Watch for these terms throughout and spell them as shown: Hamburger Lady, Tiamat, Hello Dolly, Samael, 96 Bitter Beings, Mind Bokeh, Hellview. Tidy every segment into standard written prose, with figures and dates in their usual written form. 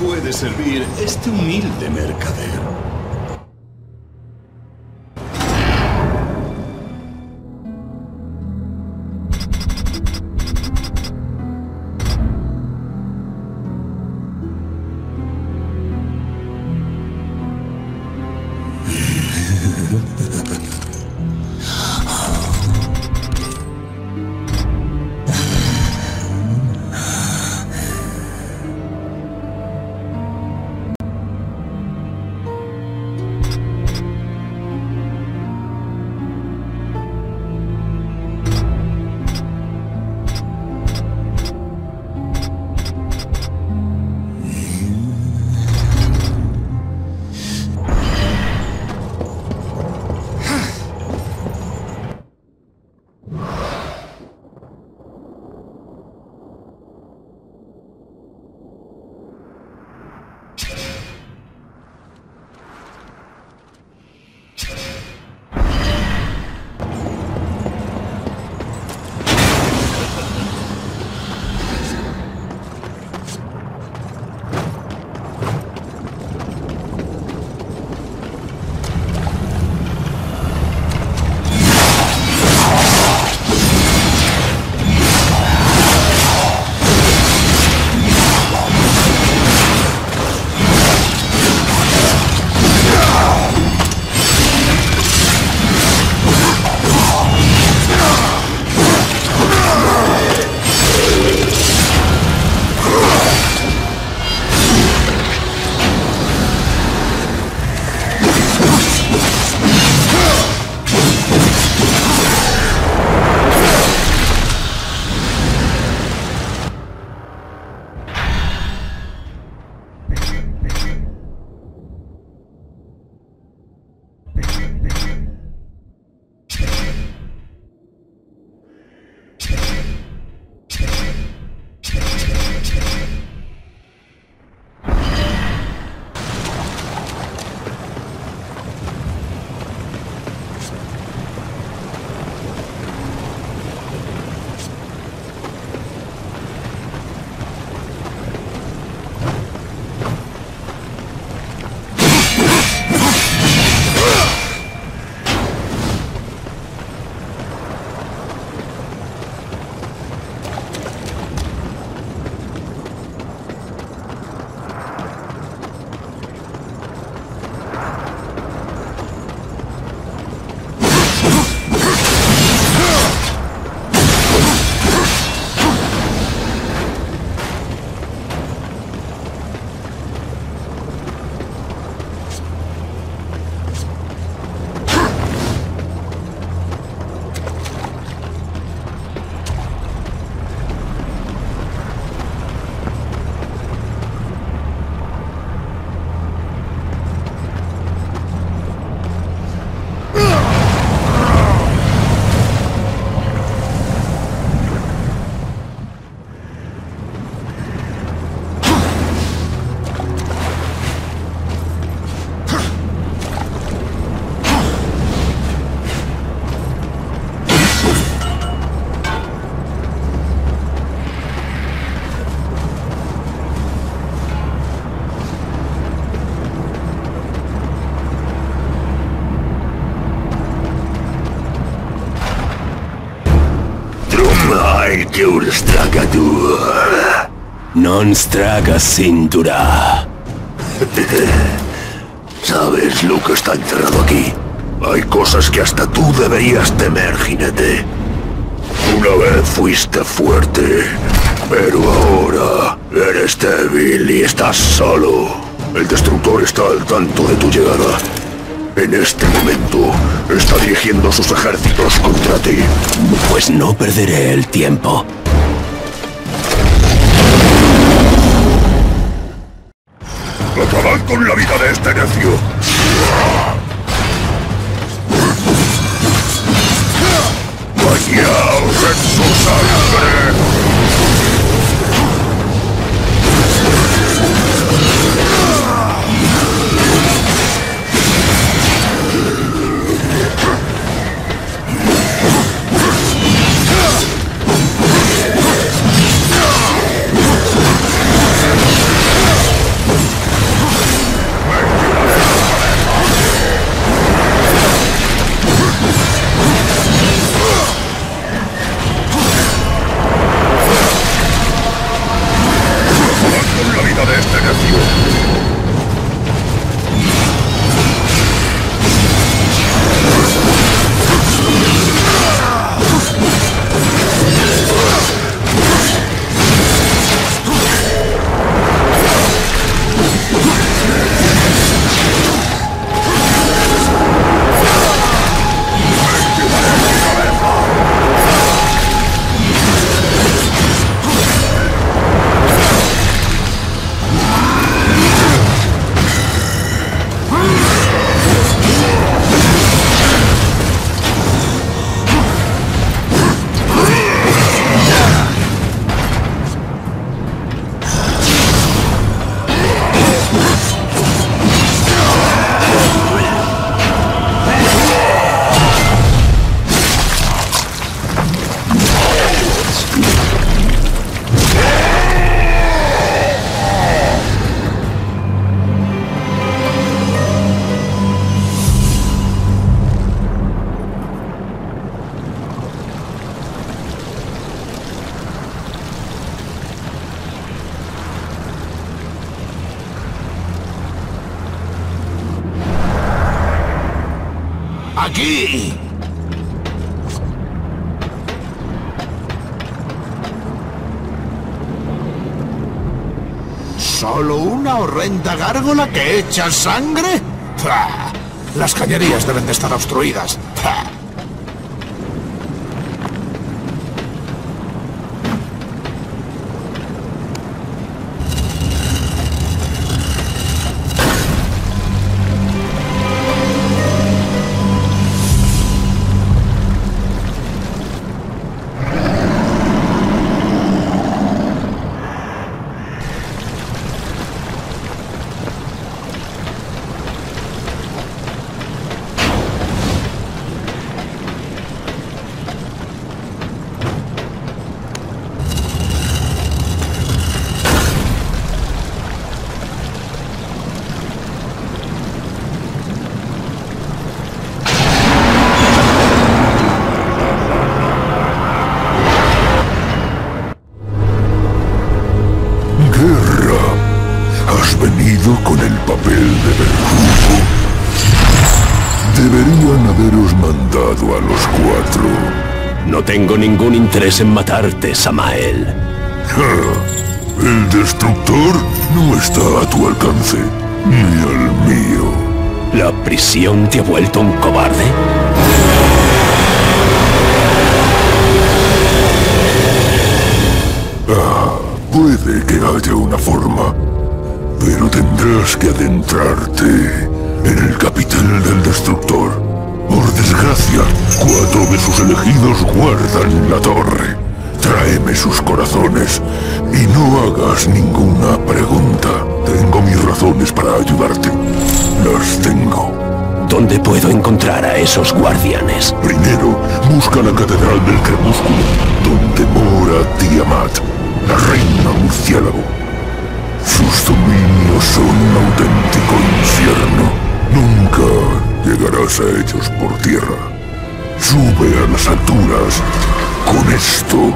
Puede servir este humilde mercader. Eur stragatur, non straga cintura. ¿Sabes lo que está enterrado aquí? Hay cosas que hasta tú deberías temer, jinete. Una vez fuiste fuerte, pero ahora eres débil y estás solo. El destructor está al tanto de tu llegada. En este momento, está dirigiendo sus ejércitos contra ti. Pues no perderé el tiempo. Acabad con la vida de este necio. ¡Bañaos en su sangre! ¡Aquí! ¿Solo una horrenda gárgola que echa sangre? ¡Pah! Las cañerías deben de estar obstruidas. ¡Pah! Con el papel de verdugo. Deberían haberos mandado a los cuatro. No tengo ningún interés en matarte, Samael. El destructor no está a tu alcance, ni al mío. ¿La prisión te ha vuelto un cobarde? Puede que haya una forma. Pero tendrás que adentrarte en el capital del destructor. Por desgracia, 4 de sus elegidos guardan la torre. Tráeme sus corazones y no hagas ninguna pregunta. Tengo mis razones para ayudarte. Las tengo. ¿Dónde puedo encontrar a esos guardianes? Primero, busca la Catedral del Crepúsculo, donde mora Tiamat, la reina murciélago. Sus dominios son un auténtico infierno. Nunca llegarás a ellos por tierra. Sube a las alturas. Con esto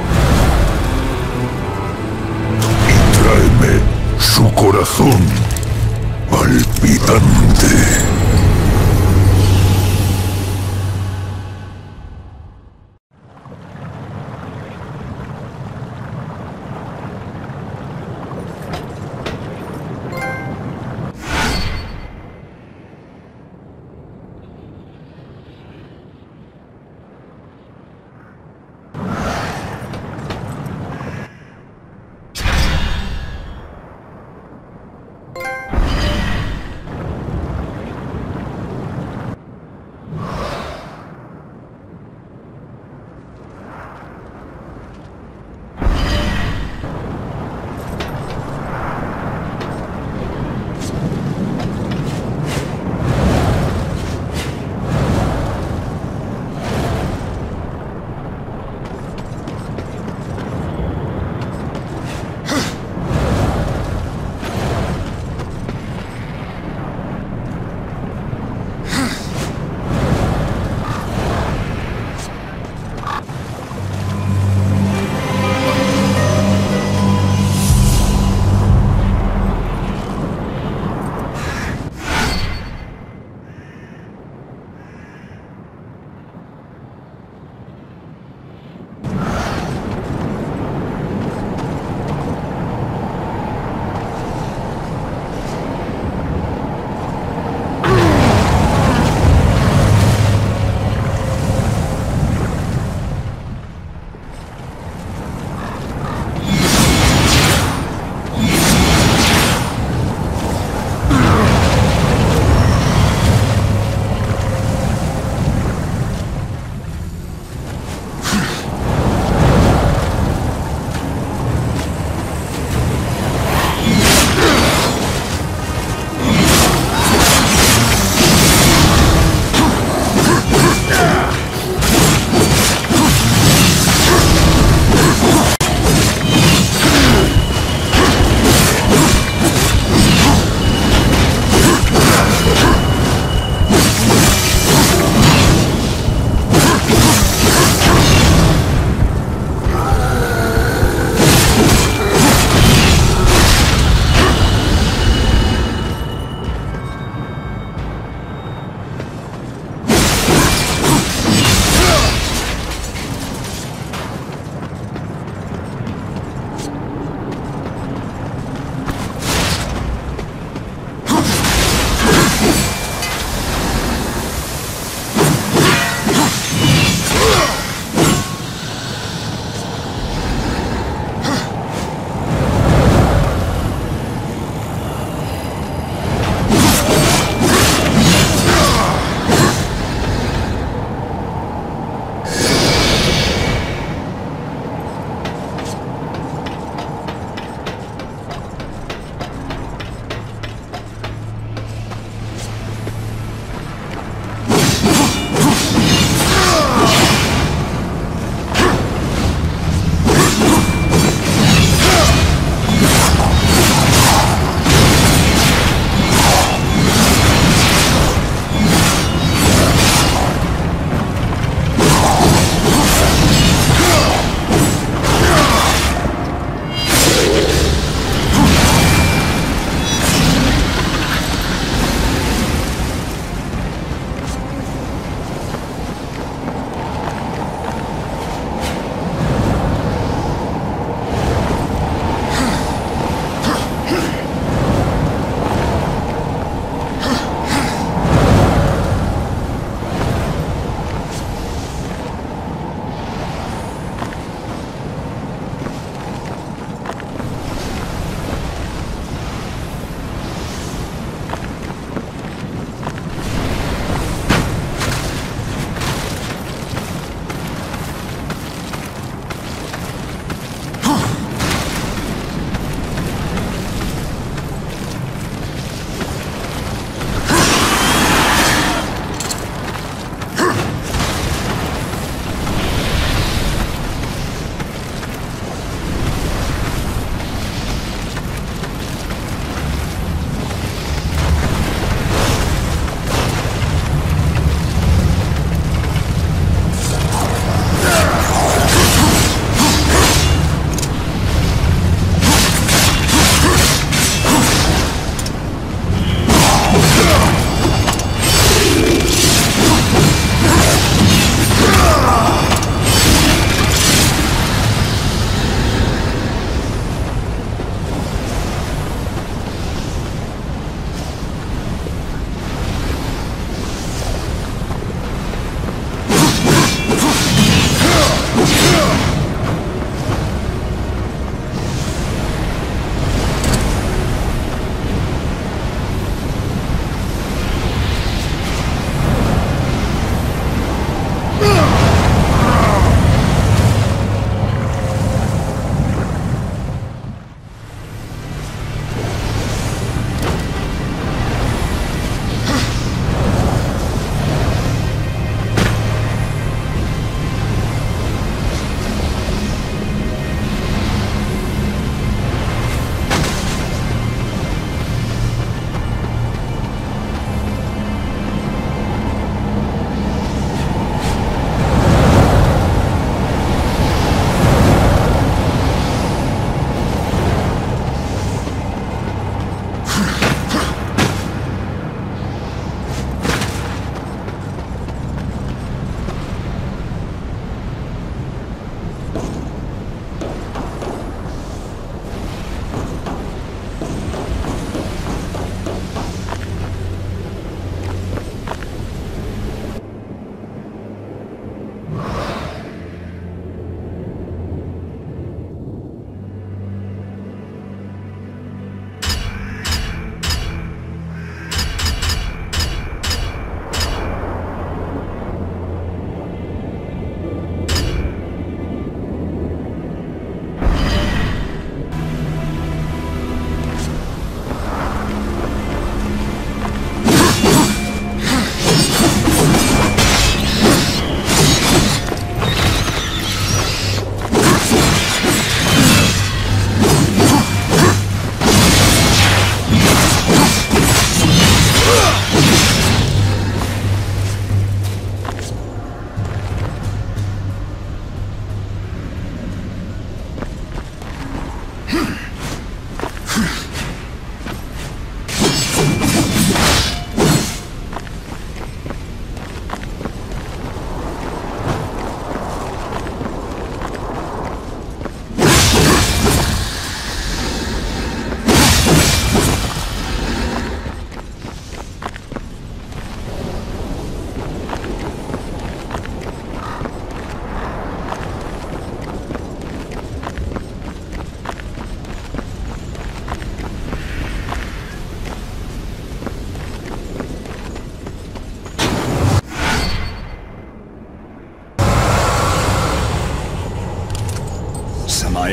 corazón palpitante.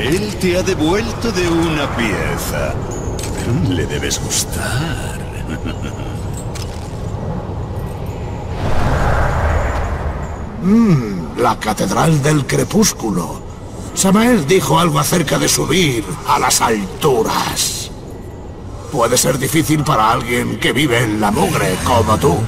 Él te ha devuelto de una pieza. Le debes gustar. La Catedral del Crepúsculo. Samael dijo algo acerca de subir a las alturas. Puede ser difícil para alguien que vive en la mugre como tú.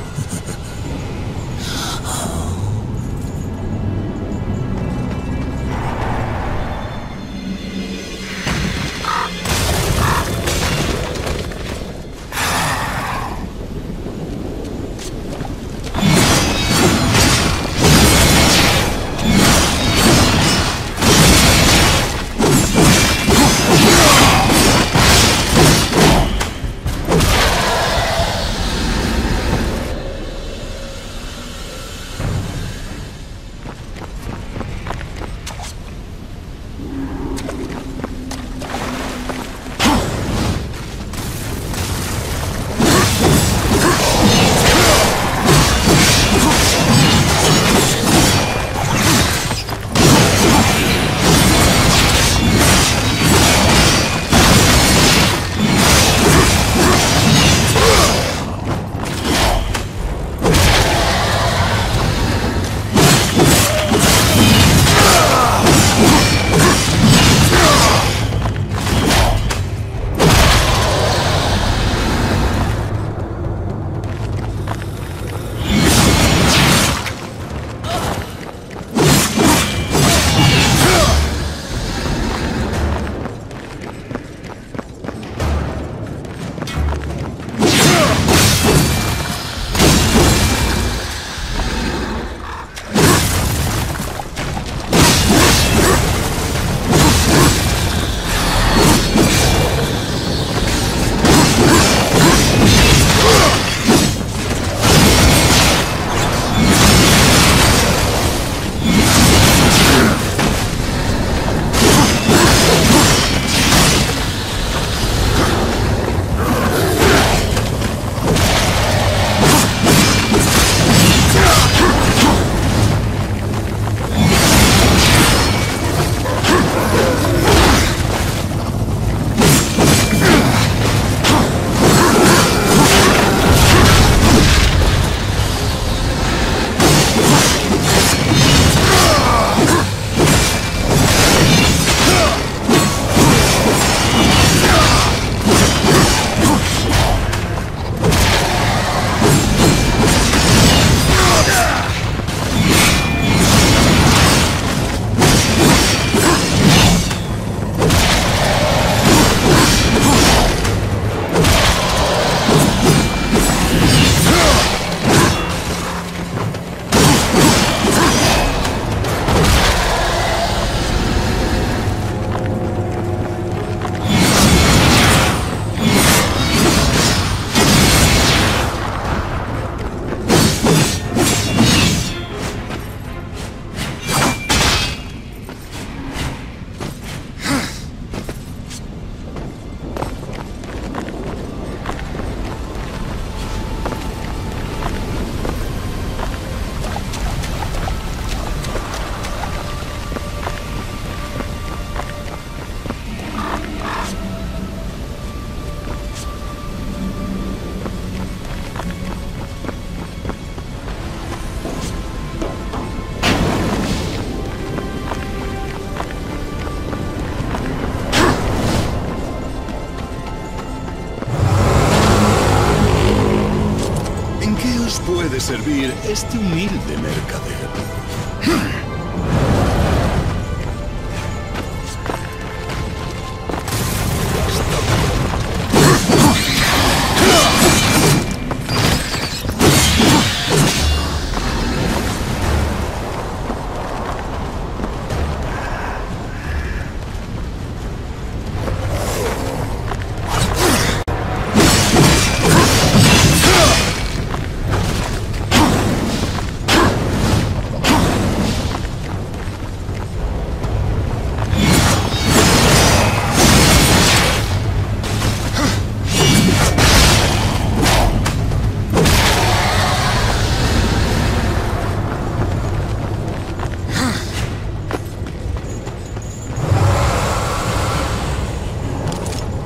Puede servir este humilde mercader.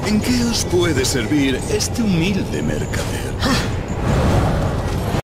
¿En qué os puede servir este humilde mercader?